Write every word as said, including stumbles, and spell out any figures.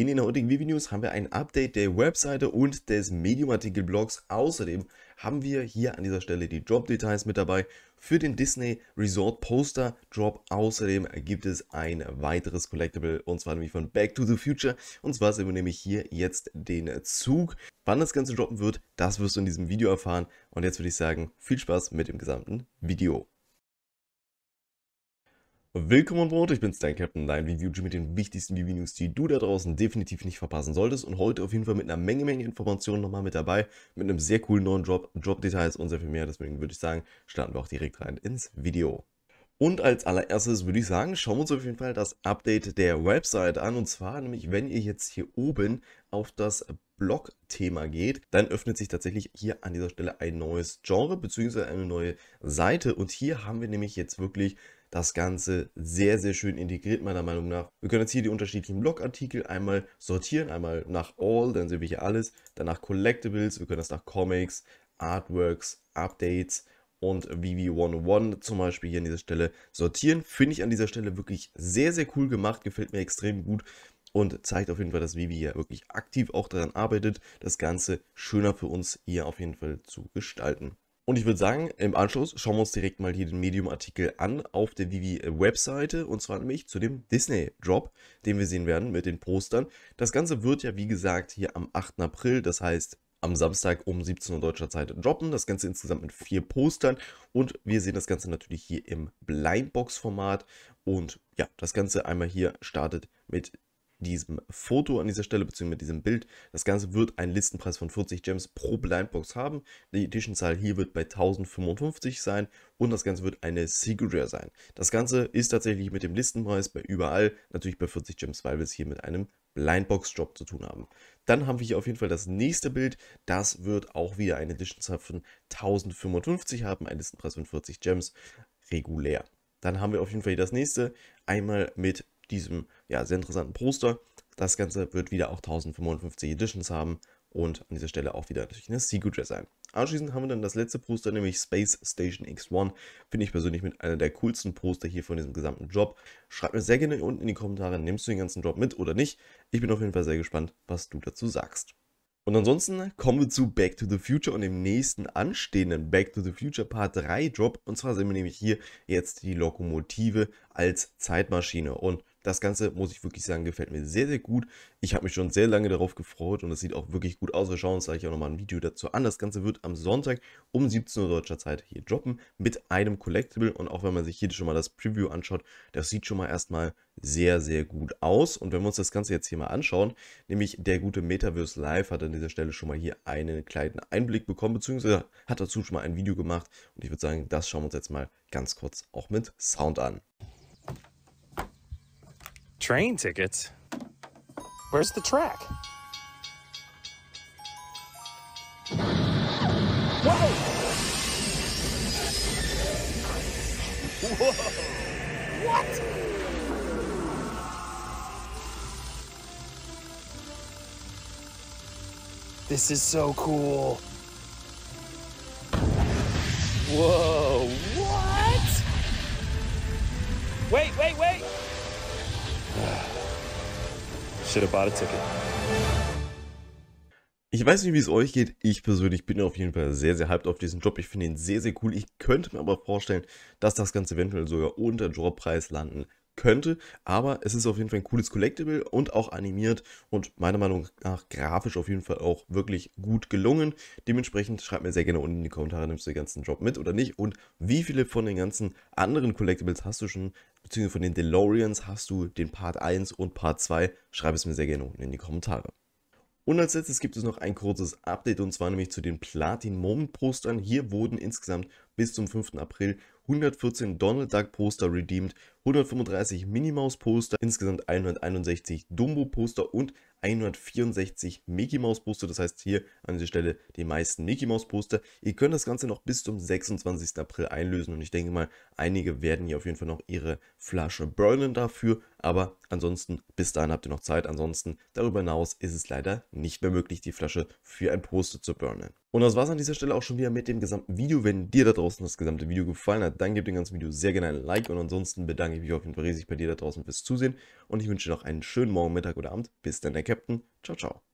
Denn in der heutigen VeVe News haben wir ein Update der Webseite und des Medium-Artikel-Blogs. Außerdem haben wir hier an dieser Stelle die Drop-Details mit dabei für den Disney Resort Poster Drop. Außerdem gibt es ein weiteres Collectible, und zwar nämlich von Back to the Future. Und zwar sehen wir nämlich hier jetzt den Zug. Wann das Ganze droppen wird, das wirst du in diesem Video erfahren. Und jetzt würde ich sagen, viel Spaß mit dem gesamten Video. Willkommen an Bord, ich bin's, dein Captain, dein VeVe mit den wichtigsten VeVe News, die du da draußen definitiv nicht verpassen solltest, und heute auf jeden Fall mit einer Menge, Menge Informationen nochmal mit dabei, mit einem sehr coolen neuen Drop, Drop-Details und sehr viel mehr. Deswegen würde ich sagen, starten wir auch direkt rein ins Video. Und als allererstes würde ich sagen, schauen wir uns auf jeden Fall das Update der Website an, und zwar nämlich, wenn ihr jetzt hier oben auf das Blog-Thema geht, dann öffnet sich tatsächlich hier an dieser Stelle ein neues Genre bzw. eine neue Seite, und hier haben wir nämlich jetzt wirklich das Ganze sehr, sehr schön integriert, meiner Meinung nach. Wir können jetzt hier die unterschiedlichen Blogartikel einmal sortieren, einmal nach All, dann sehen wir hier alles, dann nach Collectibles, wir können das nach Comics, Artworks, Updates und VeVe hundertundeins zum Beispiel hier an dieser Stelle sortieren. Finde ich an dieser Stelle wirklich sehr, sehr cool gemacht, gefällt mir extrem gut und zeigt auf jeden Fall, dass VeVe hier wirklich aktiv auch daran arbeitet, das Ganze schöner für uns hier auf jeden Fall zu gestalten. Und ich würde sagen, im Anschluss schauen wir uns direkt mal hier den Medium-Artikel an auf der VeVe-Webseite, und zwar nämlich zu dem Disney-Drop, den wir sehen werden mit den Postern. Das Ganze wird ja, wie gesagt, hier am achten April, das heißt am Samstag um siebzehn Uhr deutscher Zeit droppen. Das Ganze insgesamt mit vier Postern, und wir sehen das Ganze natürlich hier im Blindbox-Format. Und ja, das Ganze einmal hier startet mit diesem Foto an dieser Stelle, beziehungsweise mit diesem Bild. Das Ganze wird einen Listenpreis von vierzig Gems pro Blindbox haben. Die Editionzahl hier wird bei tausendfünfundfünfzig sein, und das Ganze wird eine Secret Rare sein. Das Ganze ist tatsächlich mit dem Listenpreis bei überall, natürlich bei vierzig Gems, weil wir es hier mit einem Blindbox-Drop zu tun haben. Dann haben wir hier auf jeden Fall das nächste Bild. Das wird auch wieder eine Editionzahl von tausendfünfundfünfzig haben, einen Listenpreis von vierzig Gems, regulär. Dann haben wir auf jeden Fall hier das nächste, einmal mit diesem ja, sehr interessanten Poster. Das Ganze wird wieder auch tausendfünfundfünfzig Editions haben und an dieser Stelle auch wieder natürlich eine Secret Rare sein. Anschließend haben wir dann das letzte Poster, nämlich Space Station X eins. Finde ich persönlich mit einer der coolsten Poster hier von diesem gesamten Drop. Schreib mir sehr gerne unten in die Kommentare, nimmst du den ganzen Drop mit oder nicht? Ich bin auf jeden Fall sehr gespannt, was du dazu sagst. Und ansonsten kommen wir zu Back to the Future und dem nächsten anstehenden Back to the Future Part drei Drop. Und zwar sehen wir nämlich hier jetzt die Lokomotive als Zeitmaschine, und das Ganze, muss ich wirklich sagen, gefällt mir sehr, sehr gut. Ich habe mich schon sehr lange darauf gefreut, und es sieht auch wirklich gut aus. Wir schauen uns gleich auch nochmal ein Video dazu an. Das Ganze wird am Sonntag um siebzehn Uhr deutscher Zeit hier droppen mit einem Collectible. Und auch wenn man sich hier schon mal das Preview anschaut, das sieht schon mal erstmal sehr, sehr gut aus. Und wenn wir uns das Ganze jetzt hier mal anschauen, nämlich der gute Metaverse Live hat an dieser Stelle schon mal hier einen kleinen Einblick bekommen, beziehungsweise hat dazu schon mal ein Video gemacht. Und ich würde sagen, das schauen wir uns jetzt mal ganz kurz auch mit Sound an. Train tickets? Where's the track? Whoa! Whoa! What? This is so cool. Whoa! What? Wait, wait, wait! Ich weiß nicht, wie es euch geht. Ich persönlich bin auf jeden Fall sehr, sehr hyped auf diesen Drop. Ich finde ihn sehr, sehr cool. Ich könnte mir aber vorstellen, dass das Ganze eventuell sogar unter Droppreis landen könnte. Aber es ist auf jeden Fall ein cooles Collectible und auch animiert und meiner Meinung nach grafisch auf jeden Fall auch wirklich gut gelungen. Dementsprechend schreibt mir sehr gerne unten in die Kommentare, nimmst du den ganzen Drop mit oder nicht, und wie viele von den ganzen anderen Collectibles hast du schon, beziehungsweise von den DeLoreans hast du den Part eins und Part zwei? Schreib es mir sehr gerne unten in die Kommentare. Und als letztes gibt es noch ein kurzes Update, und zwar nämlich zu den Platin-Moment-Postern. Hier wurden insgesamt bis zum fünften April hundertvierzehn Donald Duck Poster redeemed, hundertfünfunddreißig Minnie Mouse Poster, insgesamt hunderteinundsechzig Dumbo Poster und hundertvierundsechzig Mickey Mouse Poster. Das heißt hier an dieser Stelle die meisten Mickey Mouse Poster. Ihr könnt das Ganze noch bis zum sechsundzwanzigsten April einlösen, und ich denke mal, einige werden hier auf jeden Fall noch ihre Flasche burnen dafür. Aber ansonsten, bis dahin habt ihr noch Zeit. Ansonsten, darüber hinaus ist es leider nicht mehr möglich, die Flasche für ein Poster zu burnen. Und das war es an dieser Stelle auch schon wieder mit dem gesamten Video. Wenn dir da draußen das gesamte Video gefallen hat, dann gebt dem ganzen Video sehr gerne ein Like, und ansonsten bedanke bedanke ich mich auf jeden Fall riesig bei dir da draußen fürs Zusehen und ich wünsche dir noch einen schönen Morgen, Mittag oder Abend. Bis dann, der Captain. Ciao, ciao.